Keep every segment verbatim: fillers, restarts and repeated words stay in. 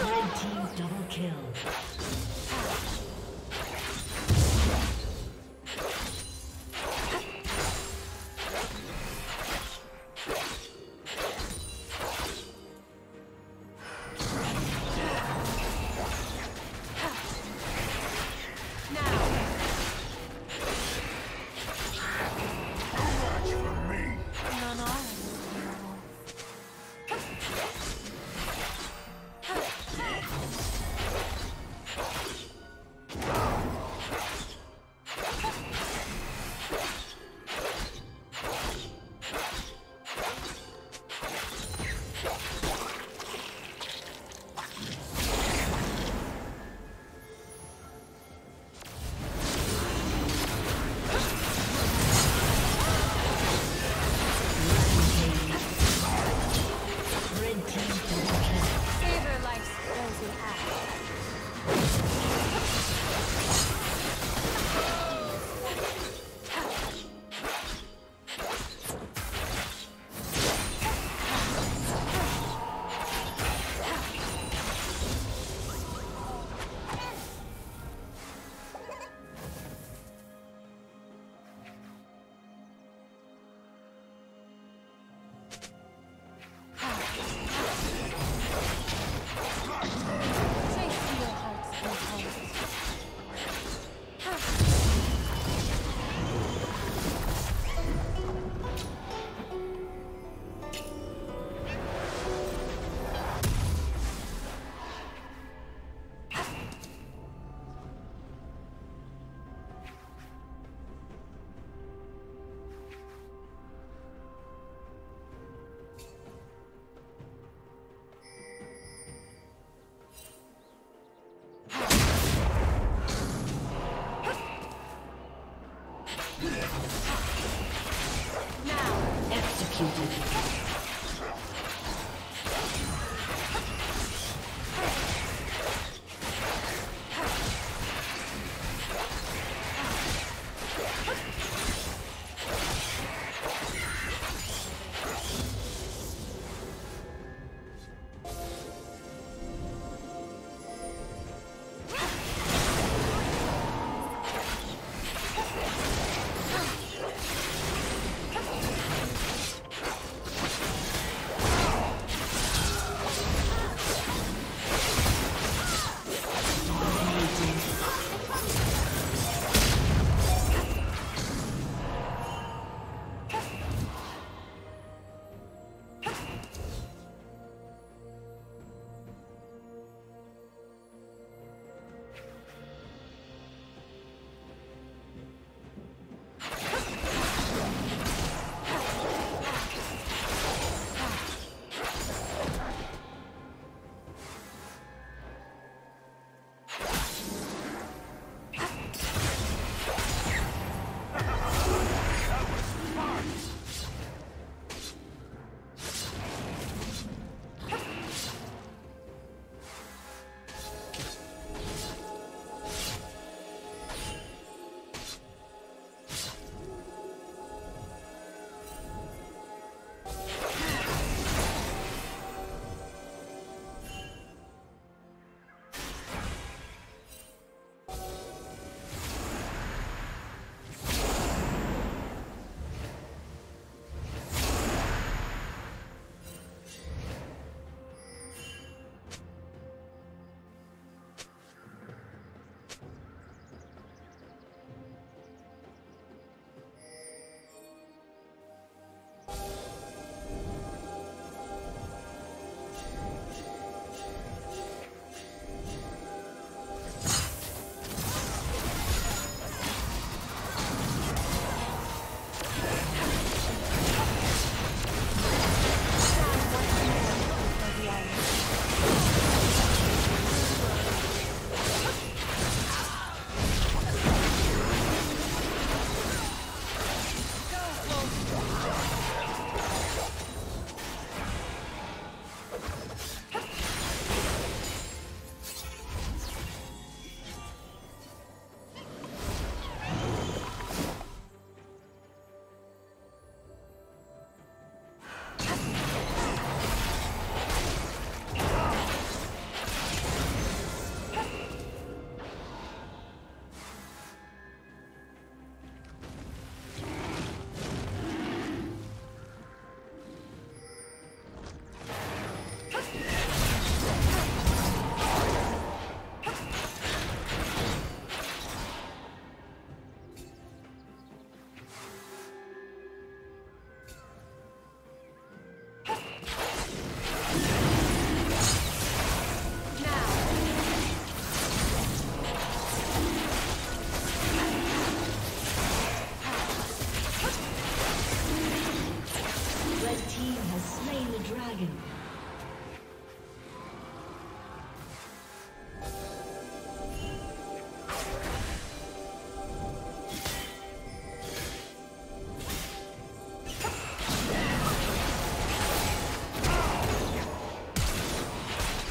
Red team double kill.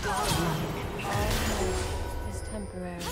Godlike, all hope is temporary.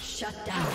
Shut down.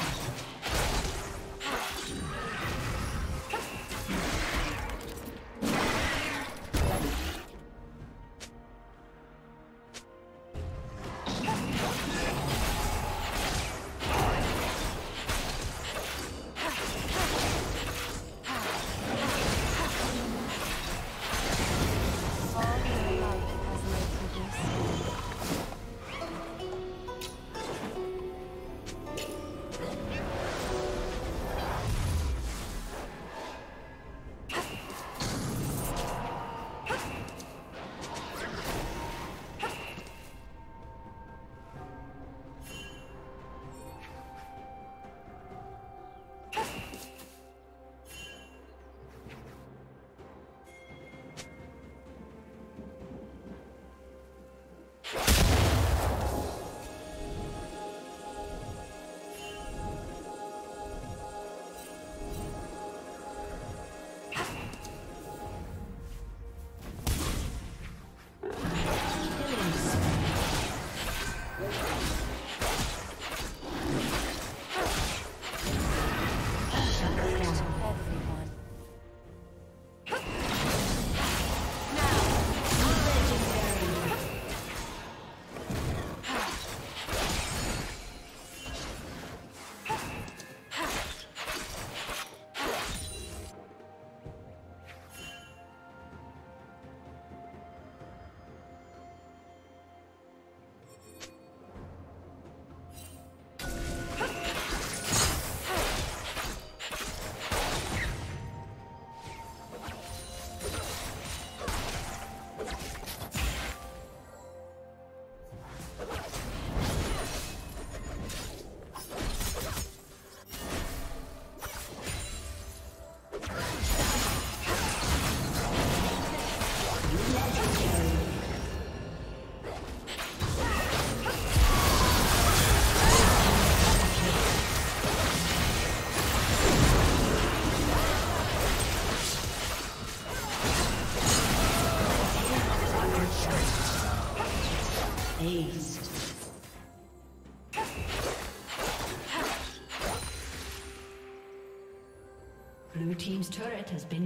Blue team's turret has been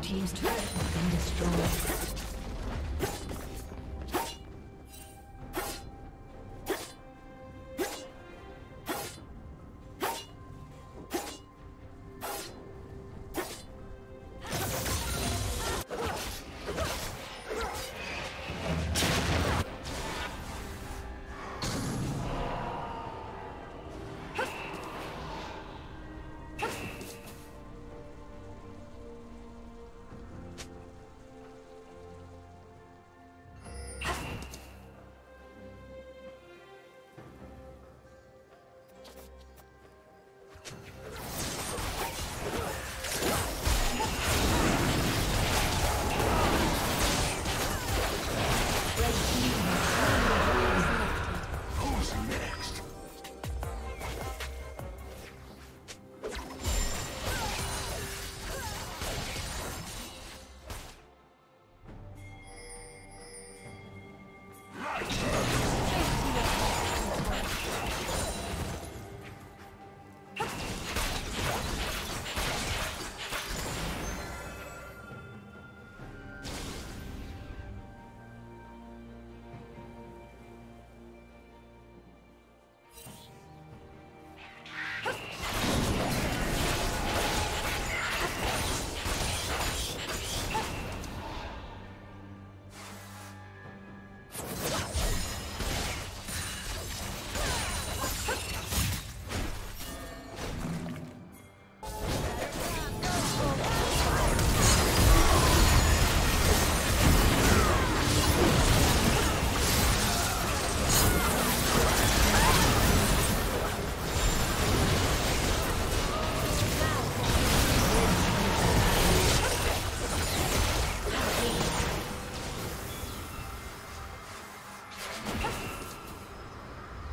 Team's turret has been destroyed.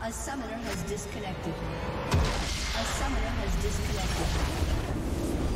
A summoner has disconnected. A summoner has disconnected.